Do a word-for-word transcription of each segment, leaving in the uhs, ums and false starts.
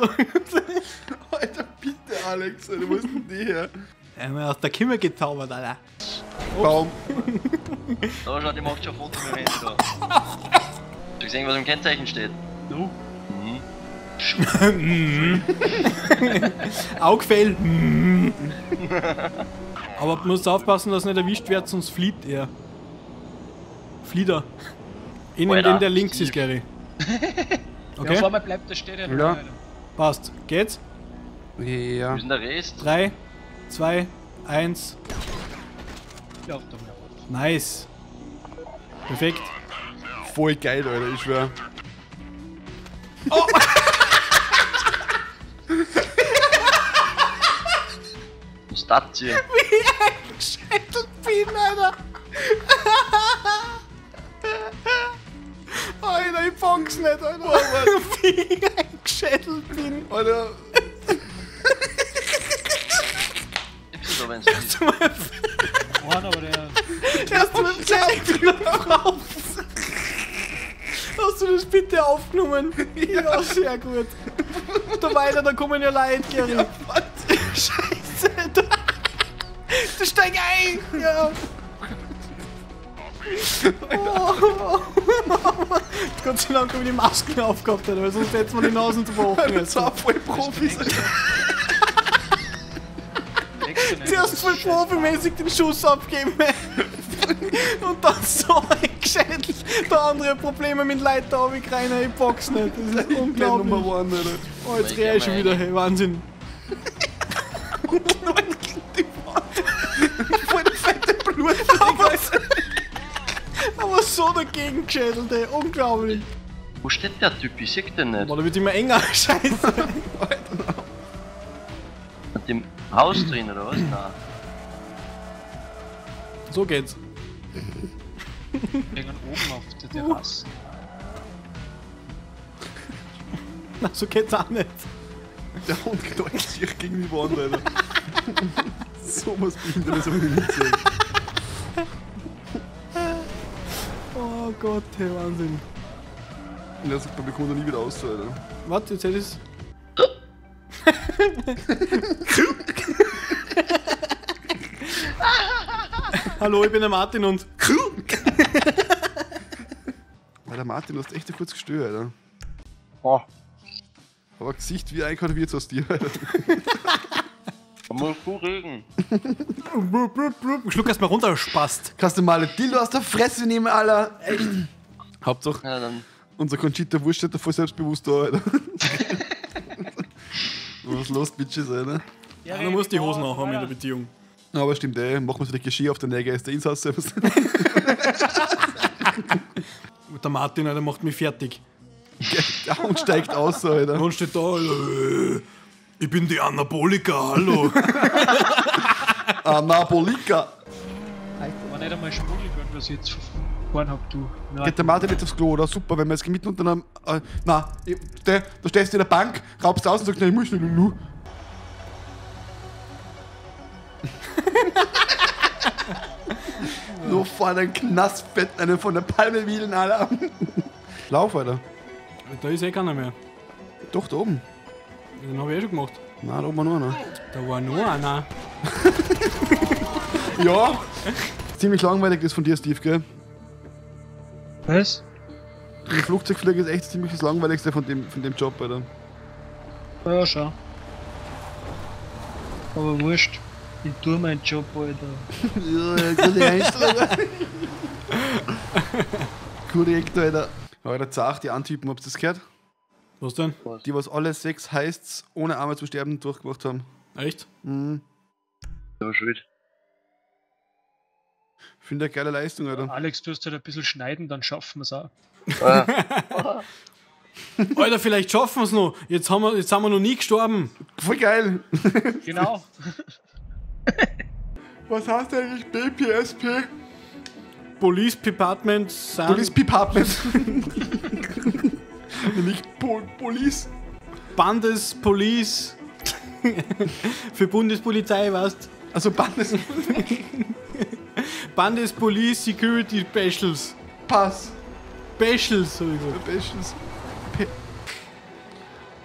oder so. Alter, bitte, Alex, du musst denn die her? Er hat mir aus der Kimme gezaubert, Alter. Baum. Da schaut, ihr macht schon Foto mit dem Handy da. Hast du gesehen, was im Kennzeichen steht? Du? Mhm. Augfell. Aber du musst aufpassen, dass du nicht erwischt wird, sonst flieht er. Flieder. Innen den, der links ist, Gary. Okay. Ja, vor mir bleibt der stehen. Ja. Ja. Passt. Geht's? Ja. Wir sind der Rest. drei, zwei, eins. Nice. Perfekt. Voll geil, Alter, ich schwör. Oh. Was ist das hier? Wie ein Scheitel bin, Alter. Alter, ich fang's nicht, Alter. Wie ich eingeschädelt bin. Alter. Ich bin so, wenn's nicht. Mann, aber der... Erst mit dem Scheitel drauf. Hast du das bitte aufgenommen? Ja, sehr gut. Da weiter, da kommen ja Leute, Gary. Ja, Scheiße, da... Du steig ein! Ja. Oh, oh, oh. Gott sei Dank habe ich die Masken aufgehabt, Alter, weil sonst hätten wir die Nasen zu beobachten. Das war voll Profis. Du hast voll profimäßig den Schuss abgegeben. Und dann so eingeschädelt. Der andere Probleme mit Leiter habe ich rein, ich box nicht. Das ist unglaublich. Nummer eins, Alter. Oh, jetzt drehe ich schon wieder, hey, Wahnsinn. Voll der fette Blut. Aber so dagegen geschädelt, ey, unglaublich. Wo steht der Typ? Ich seh den nicht. Boah, da wird immer enger, scheiße. Alter, no. Mit dem Haus drin, oder was? Nein. So geht's. Irgendwann oben auf der Terrasse. Na, so geht's auch nicht. Der Hund knallt sich gegen die Wand, Alter. So was Behindertes hab ich nicht gesehen. Oh Gott, hey, Wahnsinn. Und er sagt, man kommt nie wieder aus, Alter. Warte, jetzt hätte ich's. Hallo, ich bin der Martin und... Alter, Martin, du hast echt kurz gestört, Alter. Oh. Aber Gesicht wie einkonserviert aus dir, Alter. Man muss gut reden. Schluck erstmal runter, Spast. Kannst du mal eine Dildo aus der Fresse nehmen, Alter. Echt. Hauptsache, ja, dann. Unser Conchita Wurst steht da voll selbstbewusst da, Alter. Was los, Bitches, Alter. Ja, man muss die Hosen auch haben in der Beziehung. Aber stimmt, ey. Machen wir so die Geschirr auf der Nägel, ist der Einsatz selbst. Der Martin, Alter, macht mich fertig. Der Hund steigt aus, Alter. Der Hund steht da, Alter. Ich bin die Anabolika, hallo! Anabolika! War nicht einmal Schmuggel, wenn was ich jetzt verfahren hab, du. Nein. Geht der Martin jetzt aufs Klo, oder? Super, wenn wir jetzt mitten unter einem. Äh, nein, ich, da, da stehst du in der Bank, raubst aus und sagst, nein, ich muss nicht, Lulu. Nur vor einem Knastbett, einen von der Palme wielen, Alter. Lauf, Alter. Da ist eh keiner mehr. Doch, da oben. Den hab ich eh schon gemacht. Nein, da war nur einer. Da war nur einer. Ja. Ziemlich langweilig das von dir, Steve, gell? Was? Die Flugzeugflüge ist echt ziemlich das langweiligste von dem, von dem Job, Alter. Ja, schon. Aber wurscht. Ich tue meinen Job, Alter. Ja, gute Einstellung. Korrekt, Alter. Alter, Zach, die Antypen, habt ihr das gehört? Was denn? Die, was alle sechs heißt's, ohne einmal zu sterben, durchgemacht haben. Echt? Mhm. Ja, schön. Finde eine geile Leistung, Alter. Alex, du musst halt ein bisschen schneiden, dann schaffen wir's auch. Ah. Alter, vielleicht schaffen wir's noch. Jetzt haben wir, jetzt haben wir noch nie gestorben. Voll geil. Genau. Was heißt eigentlich B P S P? Police Department San... Police Department. Nicht Pol Police. Bandes Police. Für Bundespolizei, weißt du? Also Bandes... Bandes Police Security Specials. Pass. Specials, sowieso. Specials. Pe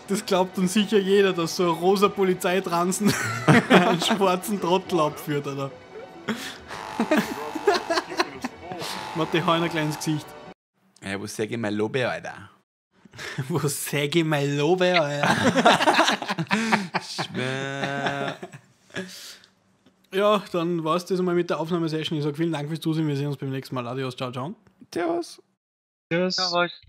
Das glaubt uns sicher jeder, dass so ein rosa Polizeitransen einen schwarzen Trottel abführt, oder? Macht die Heiner kleines Gesicht. Ja, wo sage ich mal Lobe, Alter? Wo sage ich mal Lobe, Alter? Schwer. Ja, dann war es das einmal mit der Aufnahmesession. Ich sage vielen Dank fürs Zusehen. Wir sehen uns beim nächsten Mal. Adios, ciao, ciao. Servus. Tschüss.